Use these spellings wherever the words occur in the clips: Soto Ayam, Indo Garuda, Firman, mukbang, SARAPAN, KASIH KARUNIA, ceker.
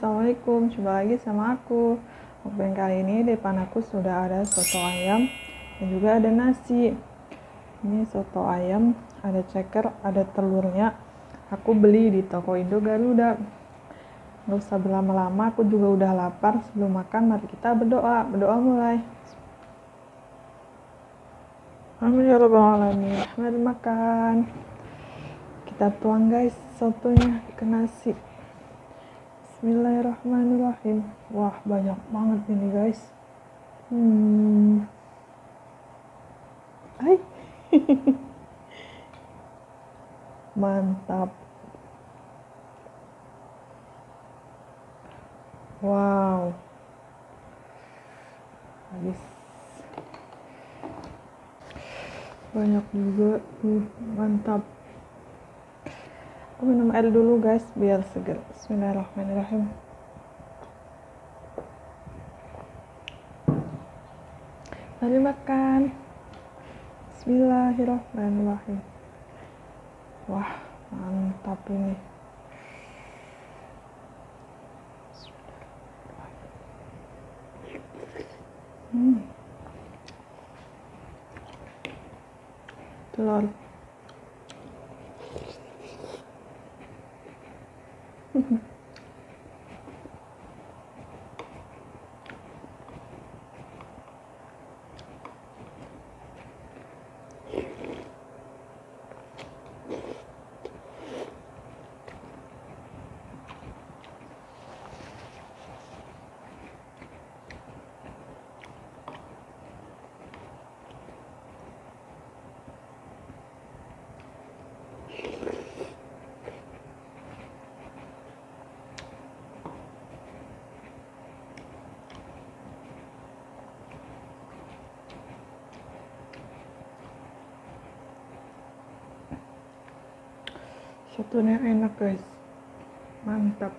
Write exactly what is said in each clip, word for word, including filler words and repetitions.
Assalamualaikum, jumpa lagi sama aku. Mukbang kali ini di depan aku sudah ada soto ayam dan juga ada nasi. Ini soto ayam, ada ceker, ada telurnya. Aku beli di toko Indo Garuda. Nggak usah berlama-lama, aku juga udah lapar. Sebelum makan, mari kita berdoa. Berdoa mulai. Amin ya rabbal alamin. Mari makan. Kita tuang guys sotonya ke nasi. Bismillahirrahmanirrahim. Wah, banyak banget ini guys. Hmm. Hai. Mantap. Wow. Habis. Banyak juga. Uh, mantap. Aku minum air dulu guys, biar seger. Bismillahirrahmanirrahim. Mari makan. Bismillahirrahmanirrahim. Wah, mantap ini. Hmm. Telur. Sotonya enak guys, mantap.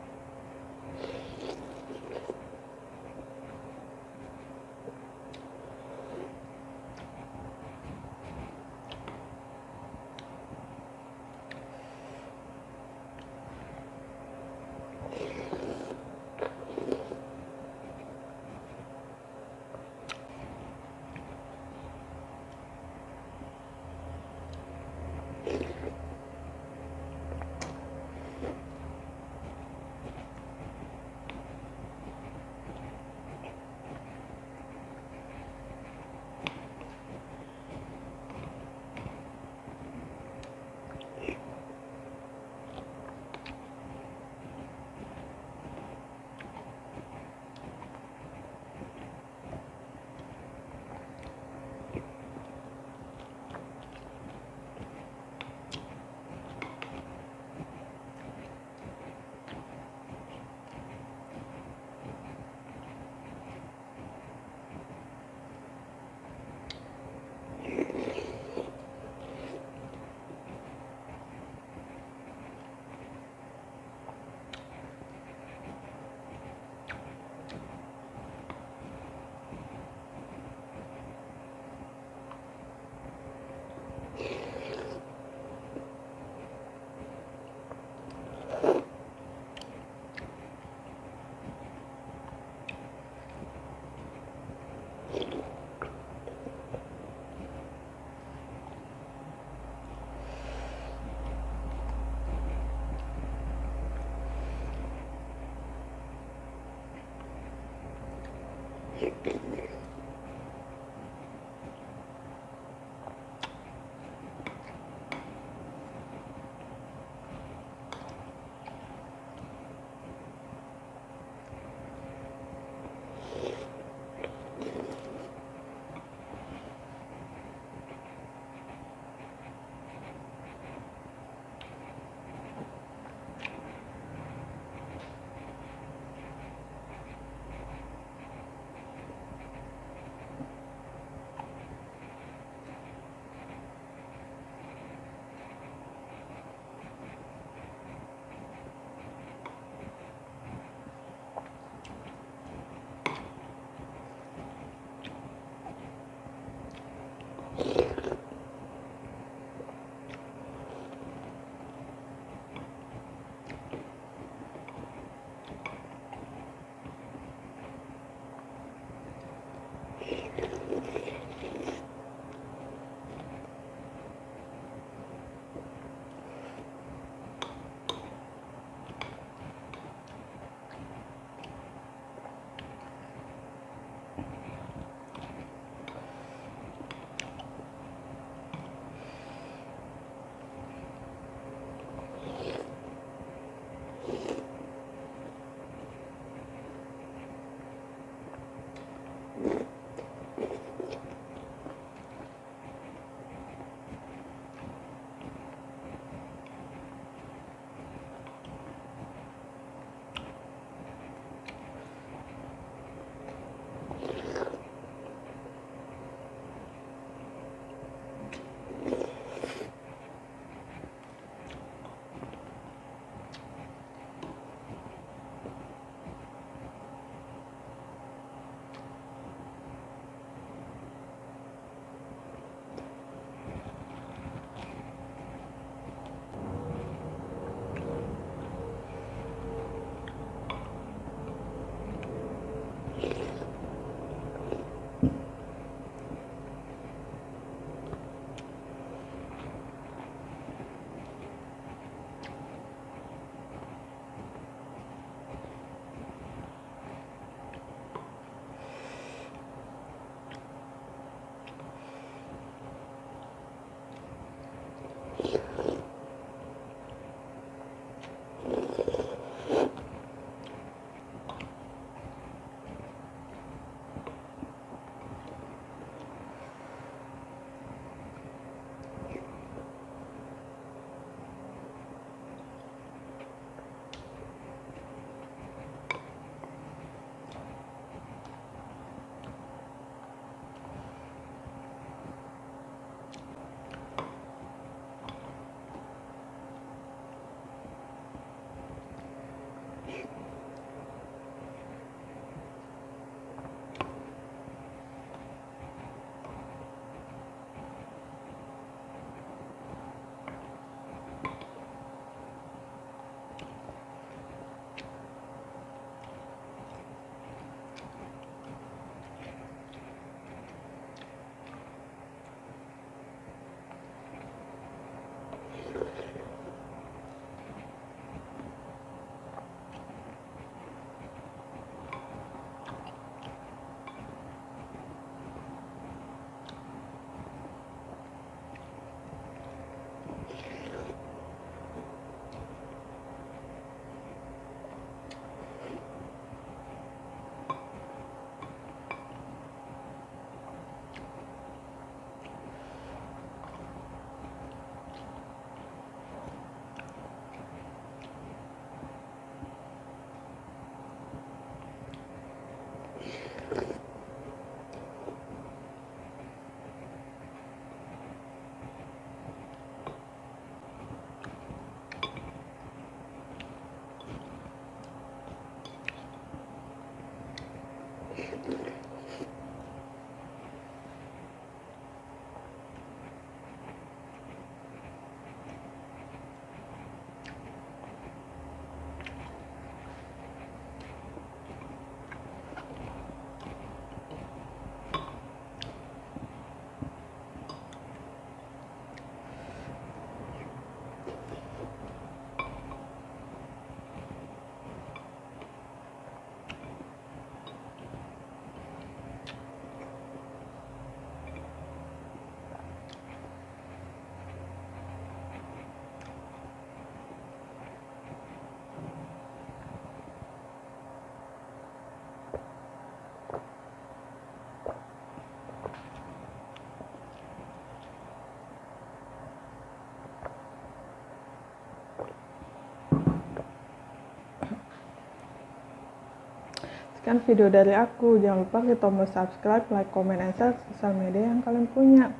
Sekian video dari aku. Jangan lupa klik tombol subscribe, like, comment, and share sosial media yang kalian punya.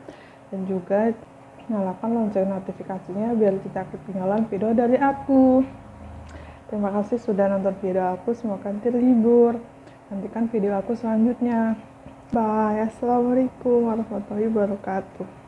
Dan juga nyalakan lonceng notifikasinya biar tidak ketinggalan video dari aku. Terima kasih sudah nonton video aku. Semoga terhibur. Nantikan video aku selanjutnya. Bye. Assalamualaikum warahmatullahi wabarakatuh.